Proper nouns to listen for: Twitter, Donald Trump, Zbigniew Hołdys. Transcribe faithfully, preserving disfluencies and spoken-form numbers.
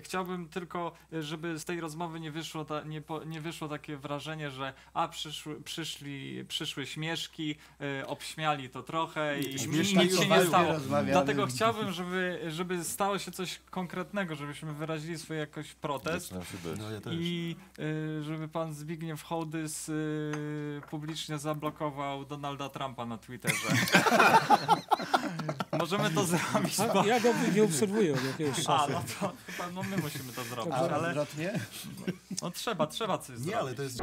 Chciałbym tylko, żeby z tej rozmowy nie wyszło, ta, nie, po, nie wyszło takie wrażenie, że a przyszły, przyszli, przyszły śmieszki, y, obśmiali to trochę i, i nic się nie stało. Dlatego chciałbym, żeby, żeby stało się coś konkretnego, żebyśmy wyrazili swój jakoś protest. No, ja i y, żeby pan Zbigniew Hołdys y, publicznie zablokował Donalda Trumpa na Twitterze. Możemy to zrobić. Bo... Ja go nie obserwuję od jakiegoś czasu. A, no to chyba no my musimy to zrobić. A, ale... No trzeba, trzeba coś nie, zrobić. Ale to jest...